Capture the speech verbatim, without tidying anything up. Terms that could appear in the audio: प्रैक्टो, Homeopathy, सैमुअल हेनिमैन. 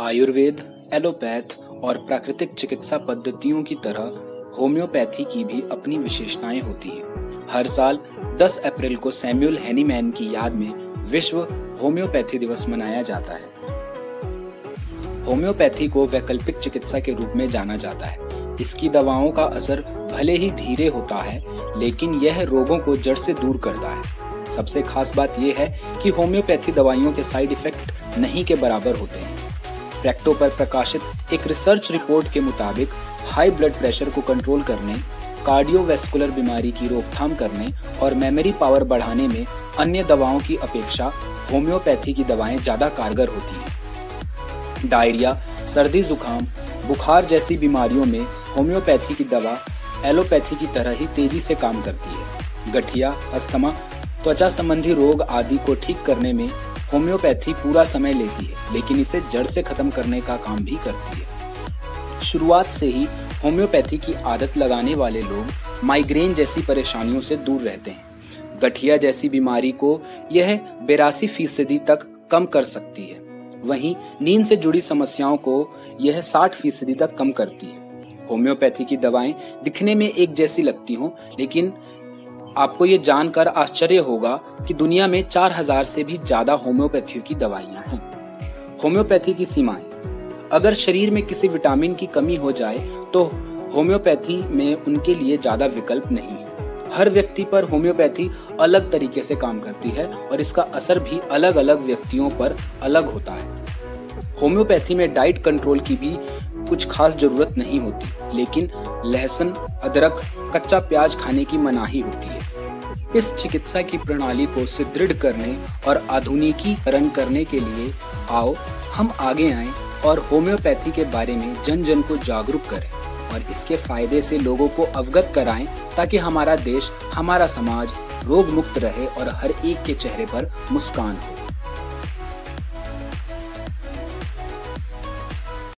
Ayurveda, allopath और प्राकृतिक चिकित्सा पद्धतियों की तरह होम्योपैथी की भी अपनी विशेषताएं होती हैं। हर साल दस अप्रैल को सैमुअल हेनिमैन की याद में विश्व होम्योपैथी दिवस मनाया जाता है। होम्योपैथी को वैकल्पिक चिकित्सा के रूप में जाना जाता है। इसकी दवाओं का असर भले ही धीरे होता है, लेकिन यह रोगों को जड़ से दूर करता है। सबसे खास बात यह है कि होम्योपैथी दवाइयों के साइड इफेक्ट नहीं के बराबर होते हैं। प्रैक्टो पर प्रकाशित एक रिसर्च रिपोर्ट के मुताबिक हाई ब्लड प्रेशर को कंट्रोल करने, कार्डियोवैस्कुलर बीमारी की रोकथाम करने और मेमोरी पावर बढ़ाने में अन्य दवाओं की अपेक्षा होम्योपैथी की दवाएं ज्यादा कारगर होती हैं। डायरिया, सर्दी जुकाम, बुखार जैसी बीमारियों में होम्योपैथी की दवा एलोपैथी की तरह ही तेजी से काम करती है। गठिया, अस्थमा, त्वचा संबंधी रोग आदि को ठीक करने में होम्योपैथी पूरा समय लेती है, लेकिन इसे जड़ से खत्म करने का काम भी करती है। शुरुआत से ही होम्योपैथी की आदत लगाने वाले लोग माइग्रेन जैसी परेशानियों से दूर रहते हैं। गठिया जैसी बीमारी को यह बेरासी फीसदी तक कम कर सकती है, वहीं नींद से जुड़ी समस्याओं को यह साठ फीसदी तक कम करती है। होम्योपैथी की दवाएं दिखने में एक जैसी लगती हों, लेकिन आपको ये जानकर आश्चर्य होगा कि दुनिया में चार हज़ार से भी ज्यादा होम्योपैथियों की दवाइयां हैं। होम्योपैथी की सीमाएं। अगर शरीर में किसी विटामिन की कमी हो जाए तो होम्योपैथी में उनके लिए ज्यादा विकल्प नहीं है। हर व्यक्ति पर होम्योपैथी अलग तरीके से काम करती है और इसका असर भी अलग अलग व्यक्तियों पर अलग होता है। होम्योपैथी में डाइट कंट्रोल की भी कुछ खास जरूरत नहीं होती, लेकिन लहसुन, अदरक, कच्चा प्याज खाने की मनाही होती है। इस चिकित्सा की प्रणाली को सुदृढ़ करने और आधुनिकीकरण करने के लिए आओ हम आगे आएं और होम्योपैथी के बारे में जन जन को जागरूक करें और इसके फायदे से लोगों को अवगत कराएं, ताकि हमारा देश, हमारा समाज रोग मुक्त रहे और हर एक के चेहरे पर मुस्कान हो।